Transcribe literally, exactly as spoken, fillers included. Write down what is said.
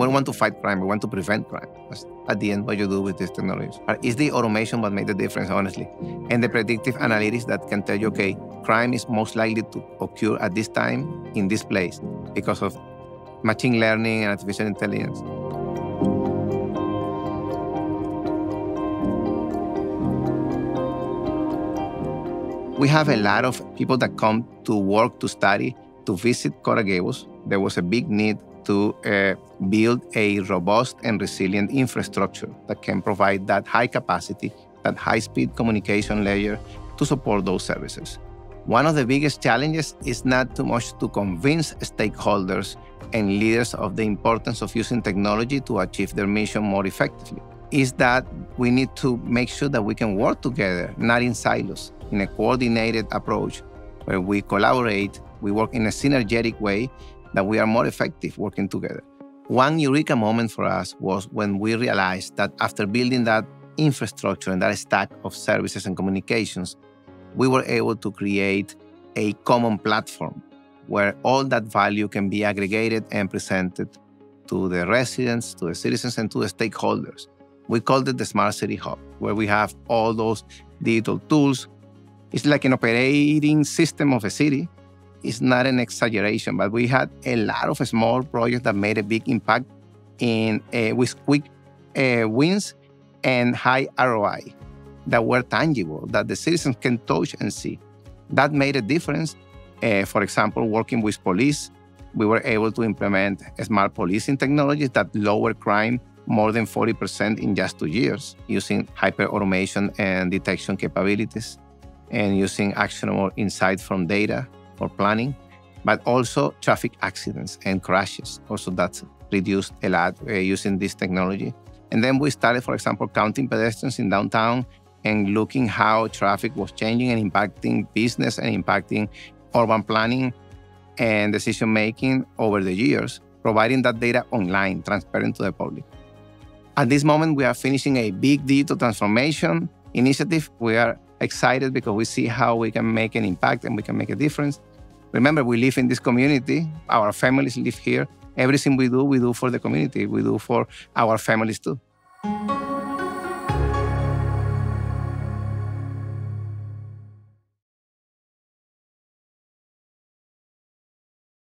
We don't want to fight crime, we want to prevent crime. That's at the end what you do with these technologies. It's the automation that made the difference, honestly. And the predictive analytics that can tell you, okay, crime is most likely to occur at this time, in this place, because of machine learning and artificial intelligence. We have a lot of people that come to work, to study, to visit Coral Gables. There was a big need to uh, build a robust and resilient infrastructure that can provide that high capacity, that high-speed communication layer to support those services. One of the biggest challenges is not too much to convince stakeholders and leaders of the importance of using technology to achieve their mission more effectively. Is that we need to make sure that we can work together, not in silos, in a coordinated approach where we collaborate, we work in a synergetic way, that we are more effective working together. One eureka moment for us was when we realized that after building that infrastructure and that stack of services and communications, we were able to create a common platform where all that value can be aggregated and presented to the residents, to the citizens, and to the stakeholders. We called it the Smart City Hub, where we have all those digital tools. It's like an operating system of a city. It's not an exaggeration, but we had a lot of small projects that made a big impact in, uh, with quick uh, wins and high R O I that were tangible, that the citizens can touch and see. That made a difference. Uh, for example, working with police, we were able to implement smart policing technologies that lower crime more than forty percent in just two years using hyper-automation and detection capabilities and using actionable insight from data or planning, but also traffic accidents and crashes. Also, that's reduced a lot uh, using this technology. And then we started, for example, counting pedestrians in downtown and looking how traffic was changing and impacting business and impacting urban planning and decision-making over the years, providing that data online, transparent to the public. At this moment, we are finishing a big digital transformation initiative. We are excited because we see how we can make an impact and we can make a difference. Remember, we live in this community. Our families live here. Everything we do, we do for the community. We do for our families too.